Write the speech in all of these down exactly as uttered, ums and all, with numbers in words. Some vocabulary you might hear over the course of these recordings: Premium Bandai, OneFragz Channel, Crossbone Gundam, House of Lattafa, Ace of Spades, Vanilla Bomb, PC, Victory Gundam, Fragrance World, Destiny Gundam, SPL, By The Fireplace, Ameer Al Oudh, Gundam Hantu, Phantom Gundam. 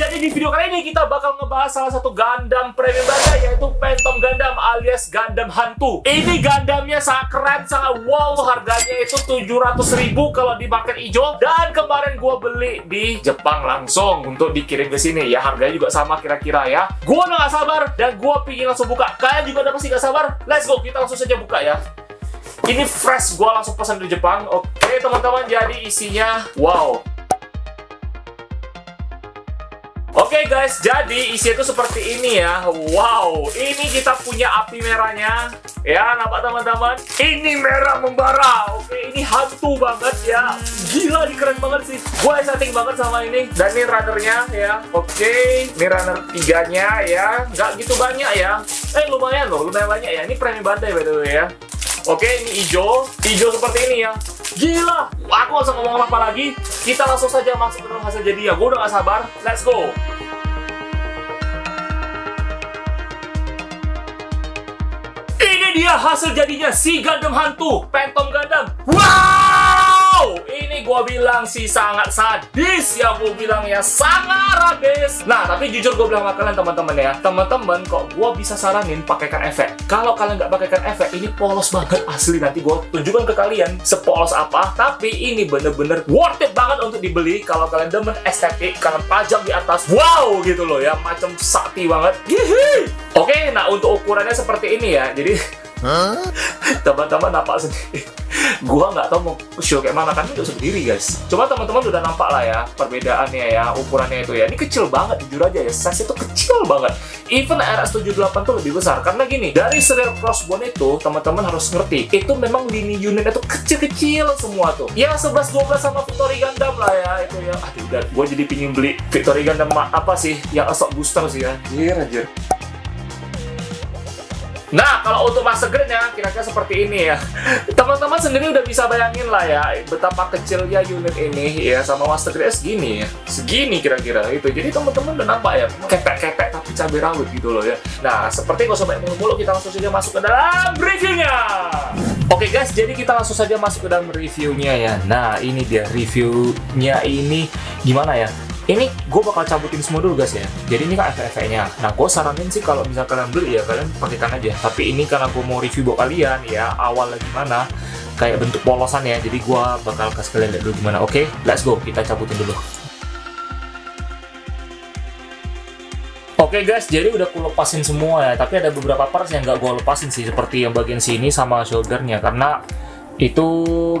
Jadi di video kali ini kita bakal ngebahas salah satu Gundam Premium Bandai, yaitu Phantom Gundam alias Gundam Hantu. Ini Gundamnya sangat keren, sangat wow. Harganya itu tujuh ratus ribu kalau di market hijau, dan kemarin gue beli di Jepang langsung untuk dikirim ke sini ya. Harganya juga sama kira-kira ya. Gue udah gak sabar dan gue pingin langsung buka. Kalian juga udah pasti gak sabar. Let's go, kita langsung saja buka ya. Ini fresh, gue langsung pesan dari Jepang. Oke teman-teman, jadi isinya wow. Oke okay guys, jadi isi itu seperti ini ya. Wow, ini kita punya api merahnya. Ya, nampak teman-teman? Ini merah membara. Oke, okay, ini hantu banget ya. Gila, ini keren banget sih. Gue exciting banget sama ini. Dan ini runnernya ya. Oke, okay, ini runner tiganya ya. Nggak gitu banyak ya. Eh, lumayan loh, lumayan banyak ya. Ini Premium Bandai betul ya. Oke, okay, ini hijau. Hijau seperti ini ya. Gila, aku gak usah ngomong apa lagi. Kita langsung saja masuk ke dalam hasil jadi ya. Gue udah gak sabar, let's go. Ini dia hasil jadinya si Gundam Hantu Phantom Gundam. Wow, ini gue bilang sih sangat sadis ya. Gue bilang ya sangat sadis. Nah, tapi jujur gue bilang sama kalian teman-teman ya, teman-teman kok gue bisa saranin pakaikan efek. Kalau kalian nggak pakaikan efek, ini polos banget asli. Nanti gue tunjukkan ke kalian sepolos apa. Tapi ini bener-bener worth it banget untuk dibeli. Kalau kalian demen estetik, kalian pajang di atas. Wow gitu loh ya, macam sakti banget. Hihi. Oke, nah untuk ukurannya seperti ini ya. Jadi teman-teman nampak sendiri. Gua nggak tahu mau show kayak mana, kan itu sendiri guys. Cuma teman-teman udah nampak lah ya perbedaannya ya, ukurannya itu ya. Ini kecil banget, jujur aja ya, size itu kecil banget. Even R S tujuh delapan tuh lebih besar. Karena gini, dari serial Crossbone itu teman-teman harus ngerti, itu memang lini unitnya tuh kecil-kecil semua tuh. Ya sebelas dua belas sama Victory Gundam lah ya itu ya. Aduh, dan gua jadi pingin beli Victory Gundam apa sih? Yang Assault Booster sih ya. Anjir, anjir. Nah, kalau untuk Master Grade-nya kira-kira seperti ini ya. Teman-teman sendiri udah bisa bayangin lah ya betapa kecilnya unit ini ya, sama Master Grade segini ya. Segini kira-kira itu. Jadi teman-teman udah nampak ya, kepek-kepek tapi cabai rawit gitu loh ya. Nah, seperti gak usah banyak mulu-mulu, kita langsung saja masuk ke dalam reviewnya. Oke okay guys, jadi kita langsung saja masuk ke dalam reviewnya ya. Nah, ini dia reviewnya ini gimana ya? Ini gue bakal cabutin semua dulu guys ya. Jadi ini kan efek-efeknya. Nah, gue saranin sih kalau bisa kalian beli ya, kalian pakaikan aja. Tapi ini karena gue mau review buat kalian ya, awalnya gimana, kayak bentuk polosan ya. Jadi gue bakal kasih kalian lihat dulu gimana. Oke, let's go, kita cabutin dulu. Oke okay guys, jadi udah aku lepasin semua ya. Tapi ada beberapa parts yang gak gue lepasin sih, seperti yang bagian sini sama shouldernya. Karena itu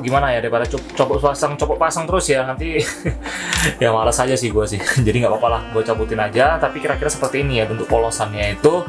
gimana ya, daripada cop copot pasang copot pasang terus ya nanti ya malas aja sih gue sih. Jadi nggak apa-apa lah, gue cabutin aja. Tapi kira-kira seperti ini ya bentuk polosannya itu.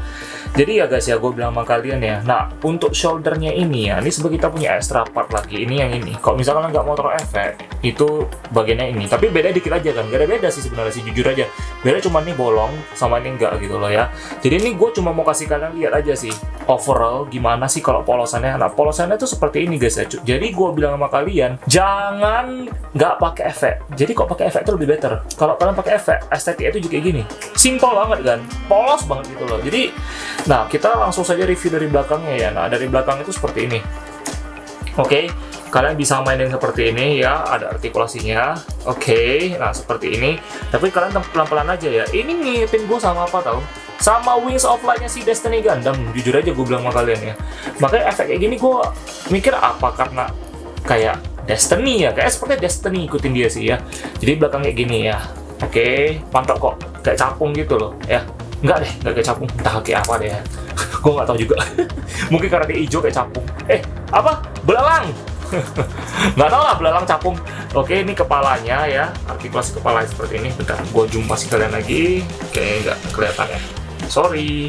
Jadi ya guys ya, gue bilang sama kalian ya. Nah, untuk shouldernya ini ya, ini sebagai kita punya extra part lagi. Ini yang ini, kalau misalkan nggak mau taruh efek itu bagiannya ini. Tapi beda dikit aja kan, gak ada beda sih sebenarnya sih, jujur aja. Beda cuma ini bolong sama ini enggak gitu loh ya. Jadi ini gue cuma mau kasih kalian lihat aja sih overall gimana sih kalau polosannya. Nah, polosannya tuh seperti ini guys ya. Jadi gue bilang sama kalian, jangan nggak pakai efek. Jadi kok pakai efek itu lebih better. Kalau kalian pakai efek, estetiknya itu juga kayak gini, simple banget kan, polos banget gitu loh. Jadi, nah kita langsung saja review dari belakangnya ya. Nah, dari belakang itu seperti ini. Oke, okay, kalian bisa mainin seperti ini ya, ada artikulasinya. Oke, okay, nah seperti ini. Tapi kalian pelan-pelan aja ya. Ini ngipin gue sama apa tau? Sama Wings of Light-nya si Destiny Gundam, jujur aja gue bilang sama kalian ya. Makanya efek kayak gini gue mikir apa, karena kayak Destiny ya, kayak seperti Destiny ikutin dia sih ya. Jadi belakang kayak gini ya. Oke, mantap kok, kayak capung gitu loh ya. Enggak deh, enggak kayak capung, entah kayak apa deh ya. Gue nggak tahu juga. Mungkin karena dia hijau kayak capung. Eh, apa? Belalang. Nggak tahu lah, belalang capung. Oke, ini kepalanya ya, artikulasi kepala seperti ini. Bentar, gue jumpa sih kalian lagi. Oke, nggak kelihatan ya. Sorry.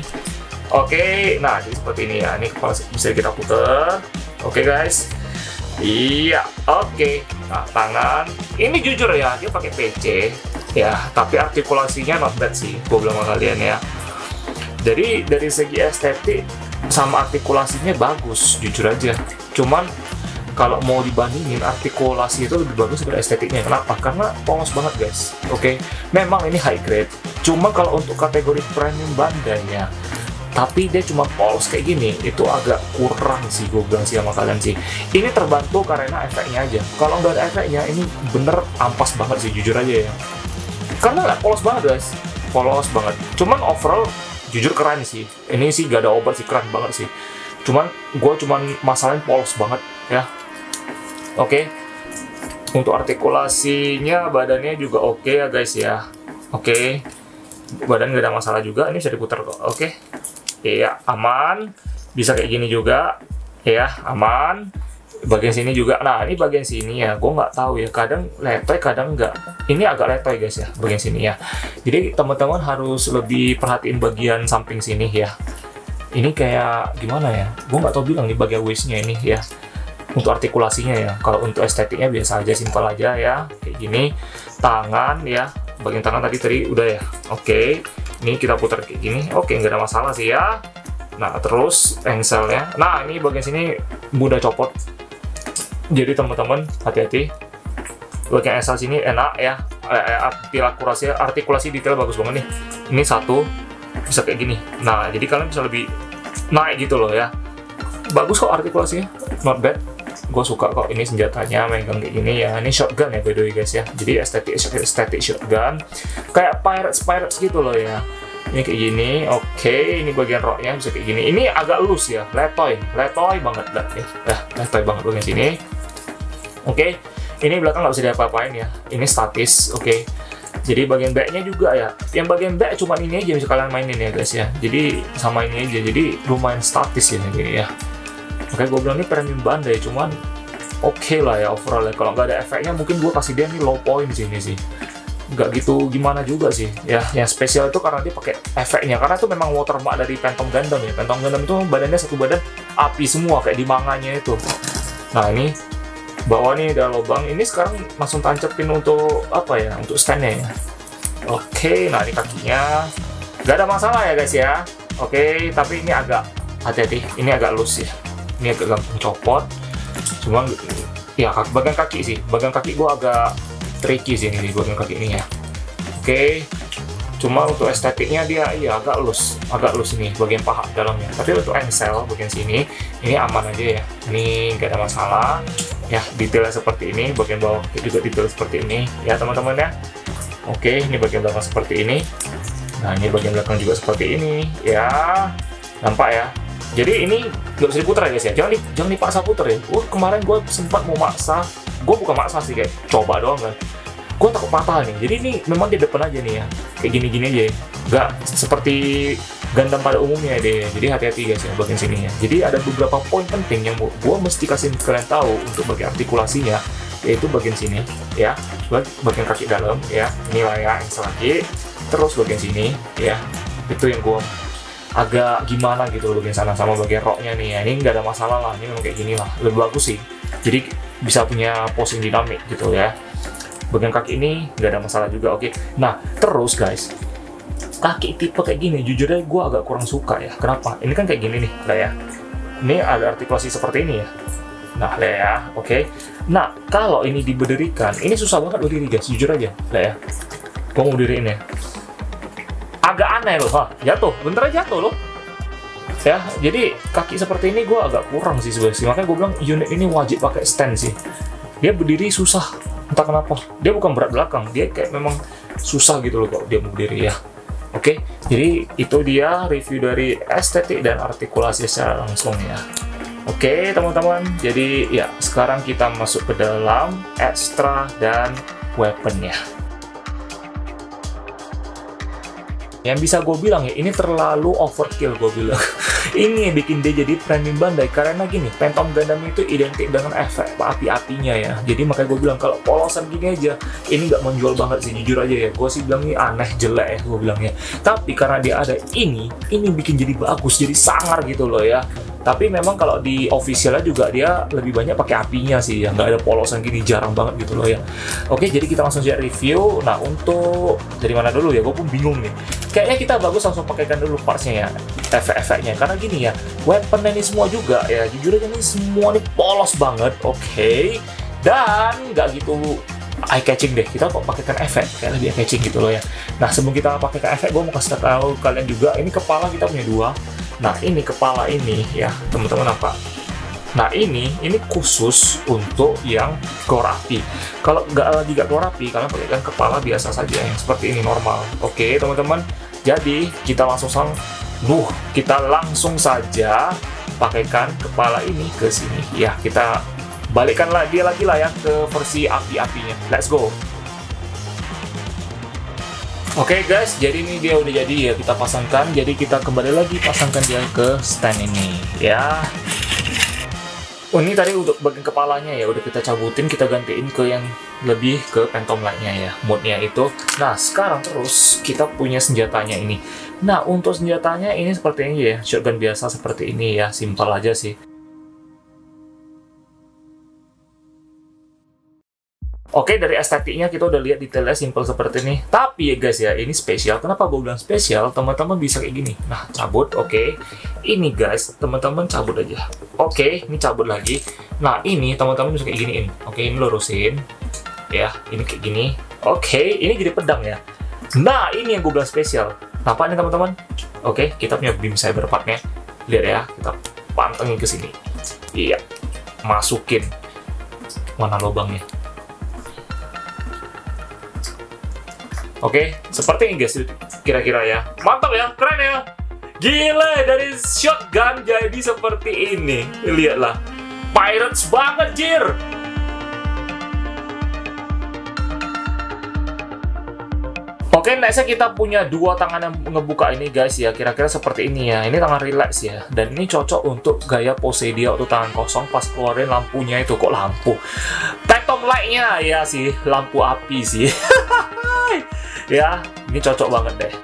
Oke, okay, nah jadi seperti ini ya. Ini kepala bisa kita puter. Oke okay guys. Iya, oke. Okay. Nah, tangan. Ini jujur ya, dia pakai P C. Ya, tapi artikulasinya not bad sih, gue bilang sama kalian ya. Jadi dari segi estetik sama artikulasinya bagus, jujur aja. Cuman kalau mau dibandingin, artikulasi itu lebih bagus dari estetiknya. Kenapa? Karena polos banget guys. Oke, okay. Memang ini high grade. Cuma kalau untuk kategori premium bandainya, tapi dia cuma polos kayak gini, itu agak kurang sih gue bilang sih sama kalian sih. Ini terbantu karena efeknya aja. Kalau nggak ada efeknya, ini bener ampas banget sih jujur aja ya. Karena nggak polos banget guys. polos banget. Cuman overall jujur keren sih. Ini sih gak ada obat sih, keren banget sih. Cuman gue cuman masalahin polos banget ya. Oke. Okay. Untuk artikulasinya badannya juga oke okay ya guys ya. Oke. Okay. Badan gak ada masalah juga. Ini bisa diputar kok. Oke. Okay. Iya, aman. Bisa kayak gini juga. Ya, aman. Bagian sini juga, nah ini bagian sini ya, gue nggak tahu ya, kadang letoy kadang nggak. Ini agak letoy guys ya, bagian sini ya. Jadi teman-teman harus lebih perhatiin bagian samping sini ya. Ini kayak gimana ya, gue nggak tahu bilang di bagian waistnya ini ya. Untuk artikulasinya ya, kalau untuk estetiknya biasa aja, simpel aja ya, kayak gini. Tangan ya, bagian tangan tadi tadi udah ya, oke. Okay. Ini kita putar kayak gini, oke okay, nggak ada masalah sih ya. Nah terus engselnya, nah ini bagian sini mudah copot. Jadi teman-teman hati-hati. Bagian engsel sini enak ya. Artikulasi, artikulasi detail bagus banget nih. Ini satu bisa kayak gini. Nah, jadi kalian bisa lebih naik gitu loh ya. Bagus kok artikulasinya. Not bad. Gue suka kok ini senjatanya megang kayak gini ya. Ini shotgun ya by the way guys ya. Jadi estetik estetik shotgun. Kayak pirates pirates gitu loh ya. Ini kayak gini. Oke, okay. Ini bagian roknya bisa kayak gini. Ini agak lus ya. Letoy, letoy banget lah ya. Nah, letoy banget bagian sini. Oke, okay. Ini belakang nggak bisa diapa-apain ya. Ini statis, oke. Okay. Jadi bagian backnya juga ya. Yang bagian back cuma ini aja bisa kalian mainin ya guys ya. Jadi sama ini aja. Jadi lumayan statis ya gini ya. Oke, okay, gue bilang ini premium bandai. Cuman oke okay lah ya overall ya. Kalau nggak ada efeknya mungkin gue kasih dia nih low point sini sih. Nggak gitu gimana juga sih ya. Yang spesial itu karena dia pakai efeknya. Karena itu memang watermark dari Phantom Gundam ya. Phantom Gundam itu badannya satu badan api semua kayak di manganya itu. Nah ini. Bawah nih ada lubang, ini sekarang langsung tancepin untuk apa ya, untuk standnya ya. Oke, nah ini kakinya gak ada masalah ya guys ya. Oke, tapi ini agak hati-hati, ini agak loose ya, ini agak gampang copot. Cuman ya bagian kaki sih, bagian kaki gua agak tricky sih ini bagian kaki ini ya. Oke, cuma untuk estetiknya dia iya agak loose, agak loose nih bagian paha dalamnya. Tapi untuk engsel bagian sini ini aman aja ya, ini gak ada masalah. Ya, detailnya seperti ini, bagian bawah juga detail seperti ini ya teman-teman ya. Oke, ini bagian belakang seperti ini. Nah, ini bagian belakang juga seperti ini ya. Nampak ya. Jadi ini nggak bisa diputar ya guys ya. Jangan, di, jangan dipaksa putar ya. Uh, kemarin gue sempat mau maksa. Gue bukan maksa sih kayak coba doang kan. Gue takut patah nih. Jadi ini memang di depan aja nih ya. Kayak gini-gini aja ya. Nggak seperti Gundam pada umumnya deh, jadi hati-hati guys ya bagian sini ya. Jadi ada beberapa poin penting yang gue mesti kasih kalian tahu untuk bagian artikulasinya, yaitu bagian sini ya, bagian kaki dalam ya, inilah ya yang selagi, terus bagian sini ya, itu yang gue agak gimana gitu loh bagian sana sama bagian roknya nih ya. Ini nggak ada masalah lah, ini memang kayak gini lah, lebih bagus sih. Jadi bisa punya posing dinamik gitu ya. Bagian kaki ini nggak ada masalah juga, oke. Nah terus guys. Kaki tipe kayak gini, jujurnya gue agak kurang suka ya. Kenapa? Ini kan kayak gini nih, lah ya. Ini ada artikulasi seperti ini ya. Nah, lah ya, oke. Okay. Nah, kalau ini diberdirikan, ini susah banget berdiri guys, jujur aja, lah ya. Gue mau diriin ya. Agak aneh loh, ha, jatuh, bentar aja jatuh loh. Ya, jadi kaki seperti ini gue agak kurang sih sebenarnya. Makanya gue bilang unit ini wajib pakai stand sih. Dia berdiri susah, entah kenapa. Dia bukan berat belakang, dia kayak memang susah gitu loh kalau dia mau berdiri ya. Oke, okay, jadi itu dia review dari estetik dan artikulasi secara langsung ya. Oke, okay, teman-teman, jadi ya sekarang kita masuk ke dalam extra dan weaponnya. Yang bisa gue bilang ya, ini terlalu overkill gue bilang. Ini yang bikin dia jadi premium bandai karena gini, Phantom Gundam itu identik dengan efek api-apinya ya. Jadi makanya gue bilang kalau polosan gini aja, ini nggak menjual banget sih, jujur aja ya. Gue sih bilang ini aneh, jelek ya gue bilangnya. Tapi karena dia ada ini, ini bikin jadi bagus, jadi sangar gitu loh ya. Tapi memang kalau di officialnya juga dia lebih banyak pakai apinya sih ya. Nggak ada polosan gini, jarang banget gitu loh ya. Oke, jadi kita langsung aja review. Nah untuk dari mana dulu ya, gue pun bingung nih. Kayaknya kita bagus langsung pakaikan dulu partsnya ya, efek-efeknya. Karena gini ya, weaponnya ini semua juga ya, jujur aja ini semua ini polos banget, oke. Okay. Dan nggak gitu eye-catching deh, kita kok pakaikan efek, kayak lebih eye-catching gitu loh ya. Nah sebelum kita pakaikan efek, gue mau kasih tahu kalian juga, ini kepala kita punya dua. Nah ini kepala ini ya, teman-teman apa? Nah ini, ini khusus untuk yang keluar api. Kalau nggak lagi nggak keluar api, kalian pakaikan kepala biasa saja yang seperti ini normal. Oke teman-teman, jadi kita langsung sang, duh, kita langsung saja pakaikan kepala ini ke sini. Ya kita balikkan lagi lagi lah ya ke versi api-apinya. Let's go. Oke okay guys, jadi ini dia udah jadi ya, kita pasangkan. Jadi kita kembali lagi pasangkan dia ke stand ini ya. Oh, ini tadi untuk bagian kepalanya ya udah kita cabutin, kita gantiin ke yang lebih ke Phantom Light-nya ya, moodnya itu. Nah sekarang terus kita punya senjatanya ini. Nah untuk senjatanya ini seperti ini ya, shotgun biasa seperti ini ya, simpel aja sih. Oke, dari estetiknya kita udah lihat detailnya simple seperti ini. Tapi ya guys ya, ini spesial. Kenapa gue bilang spesial? Teman-teman bisa kayak gini. Nah, cabut, oke. Okay. Ini guys, teman-teman cabut aja. Oke, okay, ini cabut lagi. Nah, ini teman-teman bisa kayak giniin. Oke, okay, ini lurusin. Ya, ini kayak gini. Oke, okay, ini jadi pedang ya. Nah, ini yang gue bilang spesial. Nampaknya teman-teman? Oke, okay, kita punya beam cyber part-nya. Lihat ya, kita pantengin ke sini. Iya, masukin. Mana lubangnya? Oke, okay, seperti ini guys, kira-kira ya. Mantap ya, keren ya. Gila, dari shotgun jadi seperti ini. Lihatlah, pirates banget, jir. Oke, okay, nextnya kita punya dua tangan yang ngebuka ini guys ya. Kira-kira seperti ini ya, ini tangan relax ya. Dan ini cocok untuk gaya pose dia untuk tangan kosong pas keluarin lampunya itu. Kok lampu? Phantom light-nya ya sih, lampu api sih. Ya, ini cocok banget deh.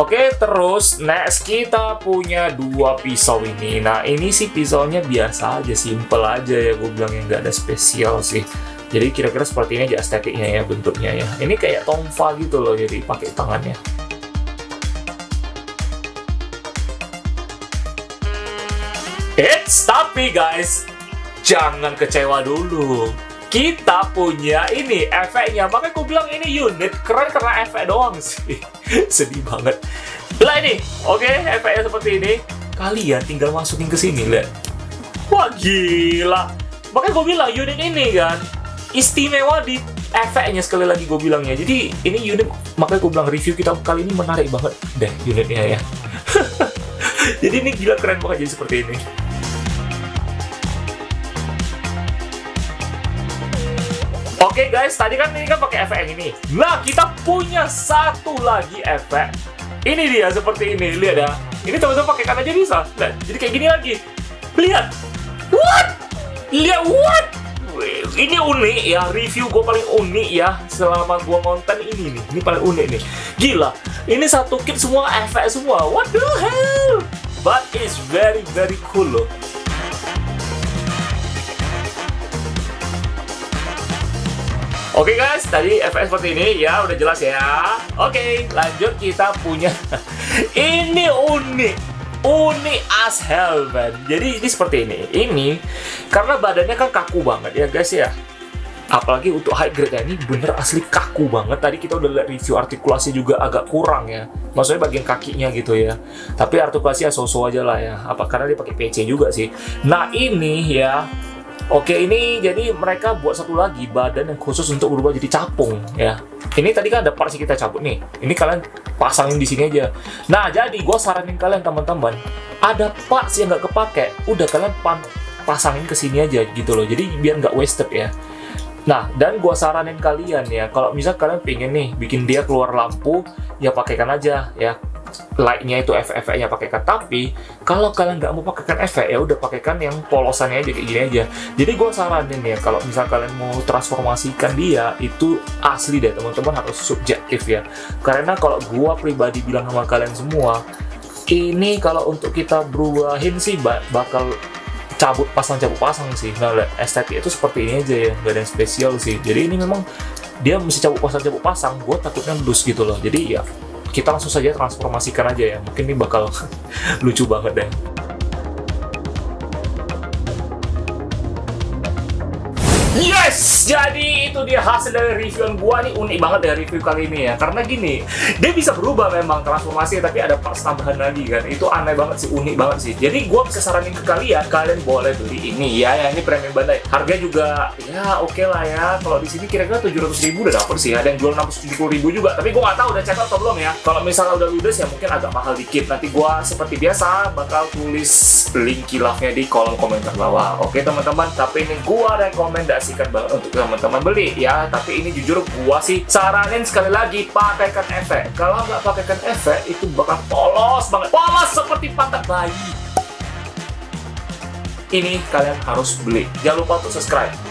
Oke, terus next kita punya dua pisau ini. Nah, ini sih pisaunya biasa aja, simple aja ya. Gue bilang yang nggak ada spesial sih. Jadi kira-kira seperti ini aja estetiknya ya, bentuknya ya. Ini kayak tongfa gitu loh, jadi pakai tangannya. Eits, tapi guys, jangan kecewa dulu. Kita punya ini efeknya, makanya aku bilang ini unit keren karena efek doang sih. Sedih banget. Lah ini, oke, okay, efeknya seperti ini. Kalian tinggal masukin ke sini, lihat. Wah gila. Makanya gue bilang unit ini kan istimewa di efeknya, sekali lagi gue bilangnya. Jadi ini unit, makanya gue bilang review kita kali ini menarik banget deh unitnya ya. Jadi ini gila keren banget jadi seperti ini. Oke okay guys, tadi kan ini kan pakai efek yang ini. Nah, kita punya satu lagi efek. Ini dia seperti ini, lihat ya. Ini teman-teman pakai kan aja bisa. Nah, jadi kayak gini lagi. Lihat. What? Lihat what? Ini unik ya, review gue paling unik ya selama gue ngonten ini nih. Ini paling unik nih. Gila. Ini satu kit semua efek semua. What the hell? But it's very very cool loh. Oke okay guys, tadi F S seperti ini ya, udah jelas ya. Oke, okay, lanjut kita punya ini unik, unik as hell man. Jadi ini seperti ini, ini karena badannya kan kaku banget ya guys ya. Apalagi untuk high grade-nya ini bener asli kaku banget. Tadi kita udah lihat review artikulasi juga agak kurang ya. Maksudnya bagian kakinya gitu ya. Tapi artikulasinya so-so aja lah ya. Apa karena dia pakai P C juga sih. Nah ini ya. Oke, ini jadi mereka buat satu lagi badan yang khusus untuk berubah jadi capung ya. Ini tadi kan ada part sih kita cabut nih. Ini kalian pasangin di sini aja. Nah, jadi gue saranin kalian teman-teman, ada part sih yang nggak kepake, udah kalian pasangin ke sini aja gitu loh. Jadi biar nggak wasted ya. Nah, dan gue saranin kalian ya, kalau misal kalian pengen nih bikin dia keluar lampu, ya pakaikan aja ya. Light-nya itu efek-efeknya pakaikan, tapi kalau kalian nggak mau pakaikan efek ya udah pakaikan yang polosannya aja kayak gini aja. Jadi gue saranin ya kalau misal kalian mau transformasikan dia itu asli deh teman-teman harus subjektif ya. Karena kalau gue pribadi bilang sama kalian semua, ini kalau untuk kita berubahin sih bakal cabut pasang cabut pasang sih. Nah estetik itu seperti ini aja ya, nggak ada yang spesial sih. Jadi ini memang dia mesti cabut pasang cabut pasang. Gue takutnya loose gitu loh. Jadi ya, kita langsung saja transformasikan aja ya. Mungkin ini bakal lucu banget deh. Ya Yes, jadi itu dia hasil dari reviewan gua nih. Unik banget ya review kali ini ya, karena gini, dia bisa berubah memang transformasi, tapi ada parts tambahan lagi kan. Itu aneh banget sih, unik banget sih. Jadi gua bisa saranin ke kalian, kalian boleh beli ini ya, yang ini Premium Bandai. Harga juga ya oke okay lah ya. Kalau di sini kira-kira tujuh ratus ribu udah dapet sih. Ada yang jual enam ratus tujuh puluh ribu juga, tapi gua nggak tahu udah check out atau belum ya. Kalau misalnya udah ludes ya mungkin agak mahal dikit. Nanti gua seperti biasa bakal tulis link kilafnya di kolom komentar bawah. Oke okay, teman-teman, tapi ini gua rekomendasikan banget untuk teman-teman beli ya. Tapi ini jujur gua sih saranin sekali lagi pakaikan efek. Kalau nggak pakaikan efek itu bakal polos banget, polos seperti pantat bayi. Ini kalian harus beli. Jangan lupa untuk subscribe.